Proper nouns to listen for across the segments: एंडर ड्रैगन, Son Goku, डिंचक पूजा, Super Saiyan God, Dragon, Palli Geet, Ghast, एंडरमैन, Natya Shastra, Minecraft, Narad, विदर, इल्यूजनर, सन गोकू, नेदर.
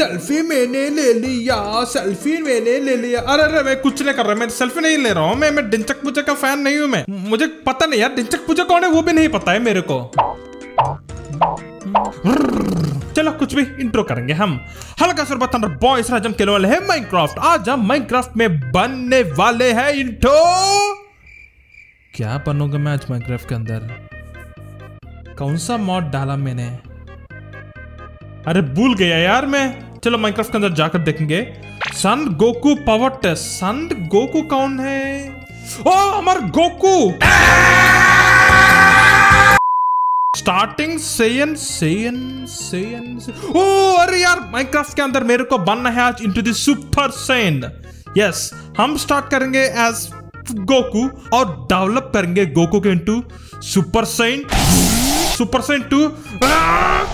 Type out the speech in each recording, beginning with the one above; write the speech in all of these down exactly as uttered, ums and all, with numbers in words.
Selfie मैंने ले लिया, सेल्फी मैंने ले लिया। अरे अरे मैं कुछ नहीं कर रहा, मैं सेल्फी नहीं ले रहा हूँ। मैं मैं डिंचक पूजा का फैन नहीं हूँ। मैं मुझे पता नहीं यार डिंचक पूजा कौन है, वो भी नहीं पता है मेरे को। चलो कुछ भी इंट्रो करेंगे हम। हल्का सुर बता बॉयस, आज हम खेलने वाले हैं माइनक्राफ्ट। आज हम माइनक्राफ्ट में बनने वाले हैं इंट्रो। क्या बनोगे मैं आज माइनक्राफ्ट के अंदर? कौन सा मॉड डाला मैंने? अरे भूल गया यार मैं। चलो माइनक्राफ्ट के अंदर जाकर देखेंगे। सन गोकू power test. सन गोकू कौन है? ओ अमर Goku. Starting Saiyan Saiyan Saiyan से... ओ अरे यार माइनक्राफ्ट के अंदर मेरे को बनना है आज into the super Saiyan. Yes हम स्टार्ट करेंगे एज गोकू और डेवलप करेंगे गोकू के into super Saiyan, super Saiyan two,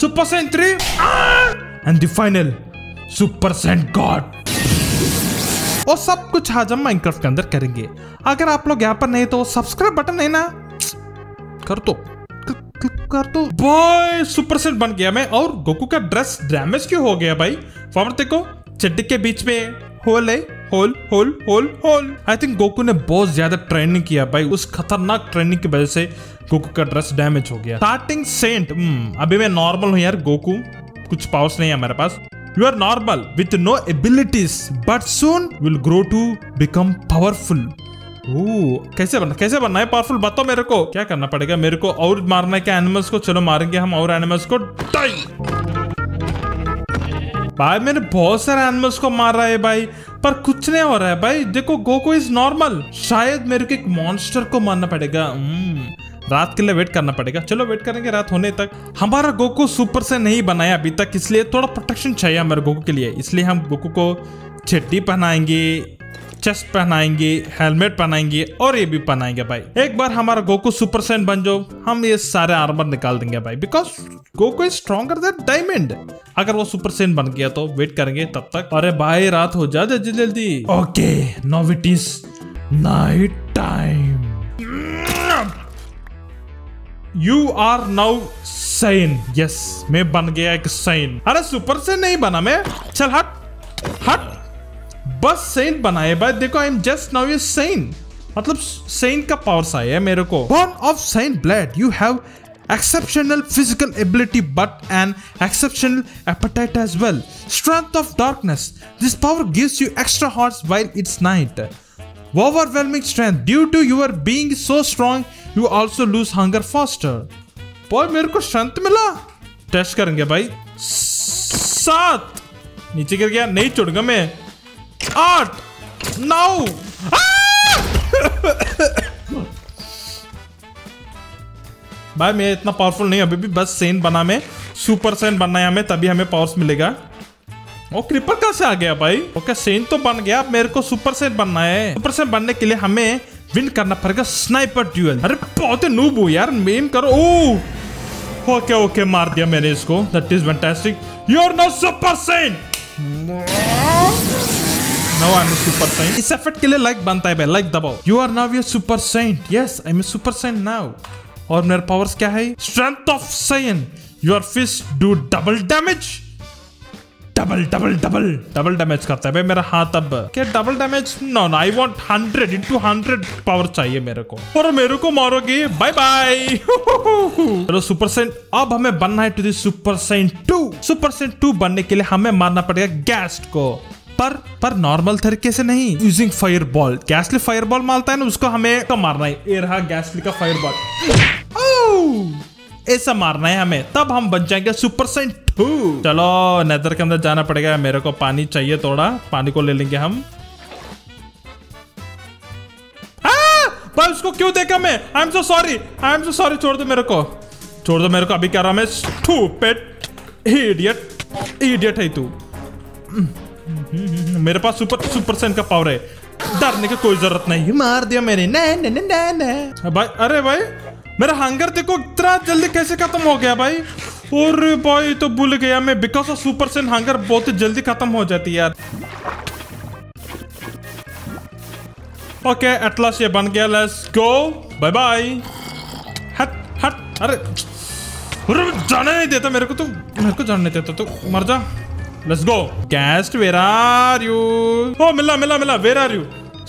super Saiyan three and the final super Saiyan god. और सब कुछ आज हम माइनक्राफ्ट के अंदर करेंगे। अगर आप लोग यहाँ पर नहीं तो सब्सक्राइब बटन है ना, कर दो क्लिक कर दो। बॉय सुपर सेयन बन गया मैं। और गोकू का ड्रेस डैमेज क्यों हो गया भाई? फॉर्म देखो, चड्डी के बीच में होल है, hole hole hole hole. I think Goku ने बहुत ज्यादा ट्रेनिंग किया भाई, उस खतरनाक ट्रेनिंग की वजह से गोकू का ड्रेस डैमेज हो गया। Starting Saint. अभी मैं नॉर्मल हूँ यार गोकू, कुछ पावर्स नहीं है मेरे पास। You are normal with no abilities but soon will grow to become powerful. कैसे बनना, कैसे बनना है पावरफुल बताओ मेरे को। क्या करना पड़ेगा मेरे को? और मारना है क्या एनिमल्स को? चलो मारेंगे हम और एनिमल्स को। भाई मैंने बहुत सारे एनिमल्स को मारा है भाई, पर कुछ नहीं हो रहा है भाई। देखो गोकू इज नॉर्मल। शायद मेरे को एक मॉन्स्टर को मारना पड़ेगा। रात के लिए वेट करना पड़ेगा। चलो वेट करेंगे रात होने तक। हमारा गोकू सुपर से नहीं बनाया अभी तक, इसलिए थोड़ा प्रोटेक्शन चाहिए हमारे गोकू के लिए। इसलिए हम गोकू को चड्डी पहनाएंगे, चेस्ट पहनाएंगे, हेलमेट पहनाएंगे और ये भी पहनाएंगे भाई। एक बार हमारा गोकू सुपर सैन बन जाओ, हम ये सारे आर्मर निकाल देंगे भाई, because Goku is stronger than diamond. अगर वो सुपर सैन बन गया तो वेट करेंगे तब तक। अरे भाई रात हो जा जल्दी जल्दी। Okay now it is night time. You are now San. Yes मैं बन गया एक सैन। अरे सुपर सैन नहीं बना मैं। चल हट हट, बस सेंट बनाए भाई। देखो I am just now a saint, मतलब सेंट का पावर्स आया है मेरे को। Born of saint blood, you have exceptional physical ability but an exceptional appetite as well. Strength of darkness, this power gives you extra hearts while it's night. Overwhelming strength, due to your being so strong you also lose hunger faster. Boy मेरे को strength मिला, test करेंगे भाई। सात, नीचे गिर गया, नहीं चुड़ूंगा मैं। आठ, नौ, भाई मैं इतना पावरफुल नहीं अभी भी, बस सेन बना मैं, सुपर सेन बनना है हमें, तभी हमें पावर्स मिलेगा। और क्रीपर कहाँ से आ गया भाई? ओके सेन तो बन गया, अब मेरे को सुपर सेन बनना है। सुपर सेन बनने के लिए हमें विन करना पड़ेगा स्नाइपर ड्यूल। अरे बहुत ही नूब हो यार, मेम करो। ओ ओके ओके मार दिया मैंने इसको, that is fantastic. You are now super saint. Now I'm a super saint. इस एफर्ट के लिए लाइक बनता है भाई, लाइक दबाओ। You are now a super saint. Yes, I'm a super saint now. और मेरे पावर्स क्या है? Strength of saint. Your fist do double damage. Double, double, double, double damage करता है भाई मेरा हाथ अब। क्या double damage? No, no. I want hundred into hundred power चाहिए मेरे को। और मेरे को मारोगे? Bye bye. चलो super saint, अब हमें बनना है to the super saint two. Super saint two बनने के लिए हमें मारना पड़ेगा Ghast को, पर पर नॉर्मल तरीके से नहीं, यूजिंग फायर बॉल। गैसली फायर बॉल मारता है ना, उसको हमें तो मारना है। ये रहा गैसली का फायर बॉल, ऐसा मारना है हमें, तब हम बन जाएंगे सुपर साइन टू। चलो नेदर के अंदर जाना पड़ेगा, मेरे को पानी चाहिए थोड़ा, पानी को ले लेंगे हम। आ, भाई उसको क्यों देखा मैं? I am so sorry, I am so sorry, छोड़ दो मेरे को, छोड़ दो मेरे को। अभी कह रहा मैं स्टूपिड इडियट, इडियट है तू। मेरे पास सुपर सुपर सेन का पावर है, डरने की कोई जरूरत नहीं। मार दिया मैंने, ना ना ना ना भाई। अरे भाई मेरा हंगर देखो इतना जल्दी कैसे खत्म हो गया भाई। और भाई तो भूल गया मैं, because of super Sen hunger बहुत जल्दी खत्म हो जाती है यार। ओके एट लास्ट ये बन गया, लेट्स गो, बाय बाय। हट हट, अरे जाने नहीं देता मेरे को, तो मेरे को जाने नहीं देता, तो मर जा। Let's go. Ghast where are you? ओ मिला मिला मिला। Where are you?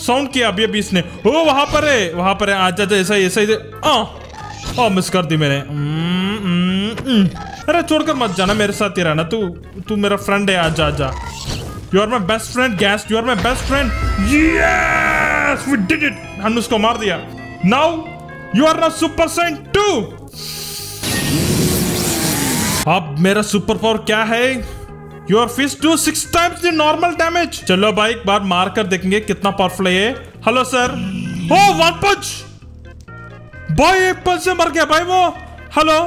साउंड किया अभी अभी इसने। ओ वहां पर है, वहां पर है। आजा आजा, ऐसा ऐसा ही। आह ओ मिस कर दी मैंने। अरे छोड़कर मत जाना, मेरे साथ ही रहना। तू तू मेरा फ्रेंड है। आजा आजा। You are my best friend ghast, you are my best friend. Yes we did it. हमने उसको मार दिया। नाउ यू आर ना सुपर साइन टू। अब मेरा सुपर पावर क्या है? Your fist do six times the normal damage. चलो भाई एक बार मार कर देखेंगे कितना पावरफुल है ये। Hello sir. ओ वन पंच। भाई एक पंच से मर गया भाई वो। हेलो।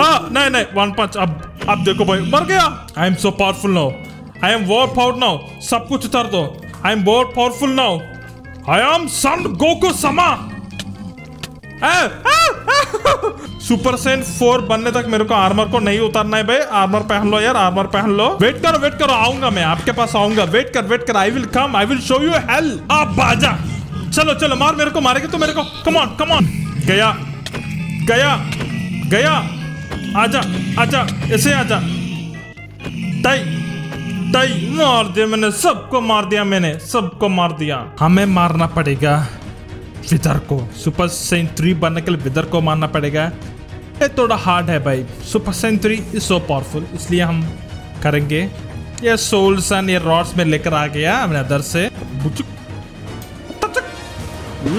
हाँ नहीं नहीं वन पंच। अब अब देखो भाई मर गया। I am so powerful now. I am more power now. सब कुछ उतार दो। I am more powerful now. I am सन गोकू समा। सुपर सैन फोर बनने तक मेरे को आर्मर को नहीं उतारना है भाई। आर्मर पहन लो यार, आर्मर पहन लो। वेट करो वेट करो, आऊंगा मैं आपके पास, आऊंगा। वेट कर वेट कर। I will come, I will show you hell. आप आजा। चलो चलो मार मेरे को, मारेगा तो मेरे को। Come on come on. गया गया गया। आजा आजा, ऐसे आजा। ताई ताई मार दिया मैंने, सबको मार दिया मैंने, सबको मार दिया। हमें मारना पड़ेगा विदर को। सुपर सैन थ्री बनने के लिए विदर को मारना पड़ेगा। ये थोड़ा हार्ड है भाई। Super Saiyan three is so powerful, इसलिए हम करेंगे। ये सोल्स एंड ये रॉड्स में लेकर आ गया अपने अदर से।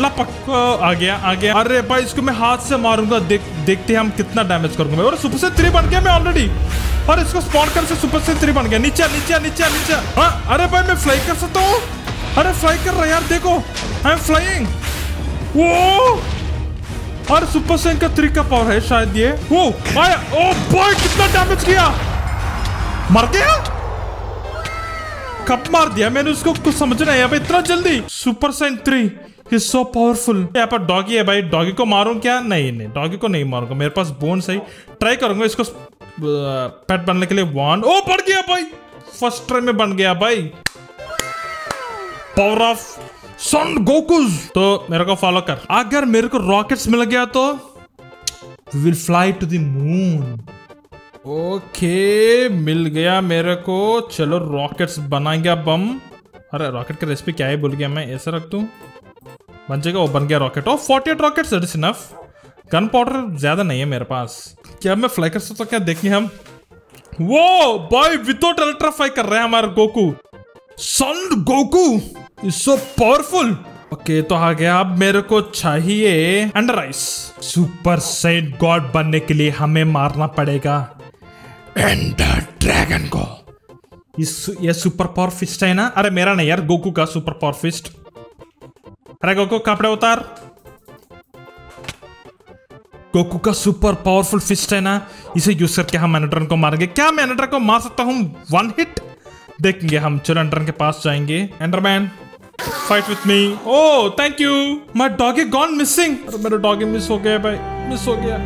लपक आ गया आ गया। अरे भाई इसको मैं हाथ से मारूंगा। देख, देखते हैं हम कितना डैमेज करूंगा। और सुपर सैन थ्री बन गया मैं ऑलरेडी। और इसको स्पॉन कर से सुपर सैन थ्री बन गया। नीचे नीचे नीचे नीचे। हाँ अरे भाई मैं फ्लाई कर सकता हूँ। अरे फ्लाई कर रहा यार, देखो आई एम फ्लाइंग। वो और सुपर सैन का थ्री का पावर है शायद ये। वो आया। ओ बॉय कितना डैमेज किया। मर गया। कब मार दिया मैंने उसको, कुछ समझ नहीं आया इतना जल्दी। Super Saiyan three is so powerful. यहाँ पर डॉगी है भाई, डॉगी को मारूं क्या? नहीं नहीं डॉगी को नहीं मारूंगा, मेरे पास बोन सही। ट्राई करूंगा इसको पेट बनने के लिए। वन। ओ बढ़ गया भाई, फर्स्ट ट्राई में बन गया भाई। Power of sun Goku's. तो मेरे को फॉलो कर। अगर मेरे को रॉकेट्स मिल गया तो we will fly to the moon. Okay मिल गया मेरे को। चलो रॉकेट्स बनाएंगे अब हम। अरे रॉकेट की रेसिपी क्या है भूल गया मैं। ऐसा रख दूं बन जाएगा। वो बन गया रॉकेट। ओ forty eight rockets it is enough. Gunpowder ज्यादा नहीं है मेरे पास। क्या मैं फ्लाई कर सकता हूं क्या? देखें हम। वो बॉय विदाउट अल्ट्राफाई कर रहे हैं हमारे गोकू। सन गोकू सो पावरफुल। ओके तो आ गया। अब मेरे को चाहिए Ender eyes. Super Saiyan god बनने के लिए हमें मारना पड़ेगा एंडर ड्रैगन को। इस ये सुपर पावर फिस्ट है ना। अरे मेरा नहीं यार, गोकू का सुपर पावर फिस्ट। अरे गोकू कपड़े उतार। गोकू का सुपर पावरफुल फिस्ट है ना, इसे यूज करके हम एंडरमैन को मारेंगे। क्या मैं एंडरमैन को मार सकता हूँ वन हिट? देखेंगे हम। चलो एंडरमैन के पास जाएंगे। एंडरमैन Fight with me. Oh, thank you. My doggy gone missing. अरे मेरा डॉगी मिस हो गया भाई, मिस हो गया।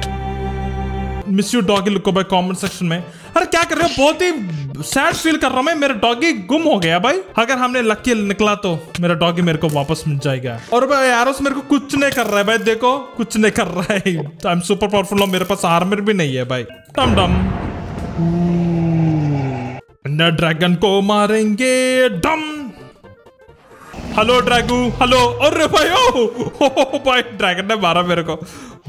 मिस यू डॉगी लिखो भाई कमेंट सेक्शन में। अरे क्या कर रहे हो? बहुत ही सैड फील कर रहा हूँ मैं। मेरा डॉगी गुम हो गया भाई। अगर हमने लकी निकला तो मेरा डॉगी मेरे को वापस मिल जाएगा। और भाई एरोस मेरे को कुछ नहीं कर रहा है भाई, देखो कुछ नहीं कर रहा है। आई एम सुपर पावरफुल, मेरे पास आर्मर भी नहीं है भाई। डम डम अंडर ड्रैगन को मारेंगे। डम। Hello Dragu, hello. अरे भाई ओ, ओ, ओ भाई ड्रैगन ने मारा मेरे को।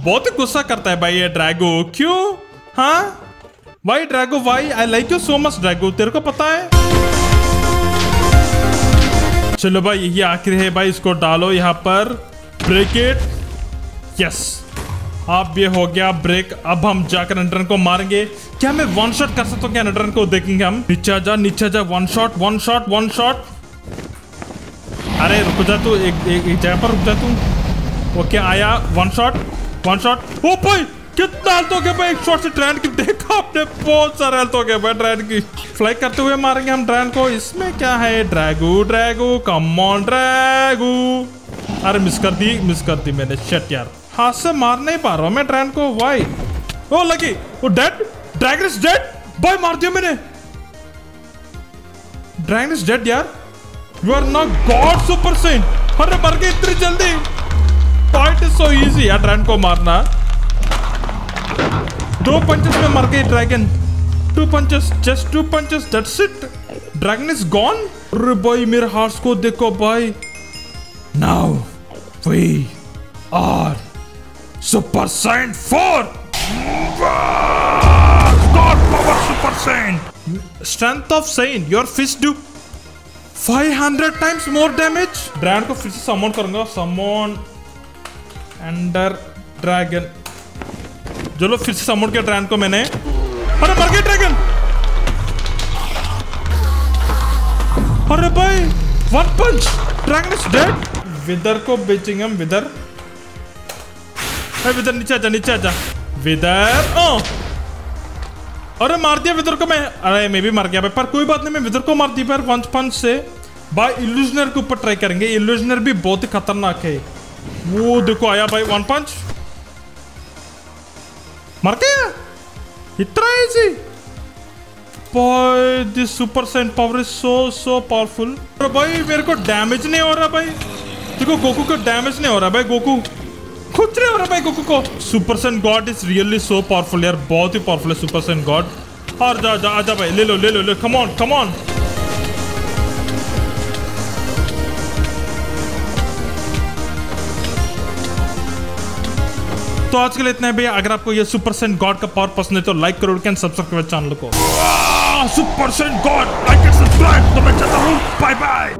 बहुत ही गुस्सा करता है भाई ये ड्रैगू। क्यों? हाँ भाई ड्रैगू भाई, I like you so much Dragu, तेरे को पता है। चलो भाई यही आखिर है भाई। इसको डालो यहाँ पर। Break it. यस अब ये हो गया ब्रेक। अब हम जाकर एंडरमैन को मारेंगे। क्या मैं वन शॉट कर सकता हूँ क्या एंडरमैन को? देखेंगे हम। नीचे जा नीचे जा। One shot one shot one shot. अरे रुक जा तू, एक एक जगह पर रुक जा तू। ओके आया। One shot one shot. ओ भाई कितना हेल्थ हो गया भाई एक शॉट से ड्रैगन की। देखा आपने बहुत सारे हेल्थ हो गया भाई ड्रैगन की। फ्लाई करते हुए मारेंगे हम ड्रैगन को। इसमें क्या है? Dragu Dragu come on Dragu. अरे मिस कर दी, मिस कर दी मैंने। शिट यार हाथ से मार नहीं पा रहा हूँ मैं ड्रैगन को भाई। ओ लगी। वो डेड ड्रैगन इज डेड भाई। मार दिया मैंने। ड्रैगन इज डेड यार। You are not God Super Saiyan। अरे मर गए इतनी जल्दी। Fight is so easy यार ड्रैगन को मारना। दो पंचेस में मर गए dragon. two punches, just two punches, that's it. Dragon is gone. अरे भाई मेरे हार्ट्स को देखो भाई. Now we are Super Saiyan four. God power Super Saiyan. Strength of Saiyan. Your fist do five hundred times more damage. Dragon को फिर से summon करूँगा. Summon Ender Dragon. चलो फिर से समोड़ के ड्रैगन को मैंने. अरे मर गया ड्रैगन. अरे भाई one punch dragon is dead. विदर को बेचेंगे हम. विदर है विदर नीचे आजा नीचे आजा विदर. ओ अरे मार दिया विदर को मैं. अरे मैं भी मर गया भाई पर कोई बात नहीं. मैं विदर को मार दी पर वन पंच से. भाई इल्यूजनर के ऊपर ट्राई करेंगे. इल्यूजनर भी बहुत ही खतरनाक है. वो देखो आया भाई वन पंच मर गया. इतना इजी भाई. This super Saiyan power is so so powerful. अरे भाई मेरे को डैमेज नहीं हो रहा भाई. देखो गोकू को डैमेज नहीं हो रहा भाई. गोकू कुछ नहीं हो रहा भाई गोकू को. Super Saiyan god is really so powerful यार. बहुत ही पावरफुल है सुपर साइन गॉड. और जा जा आजा भाई ले लो ले लो ले. Come on come on. तो आज के लिए इतना है भैया. अगर आपको ये सुपर सैन गॉड का पावर पसंद है तो लाइक करो एंड सब्सक्राइब चैनल को. Super Saiyan god like and subscribe. तो मैं चलता हूँ. Bye bye.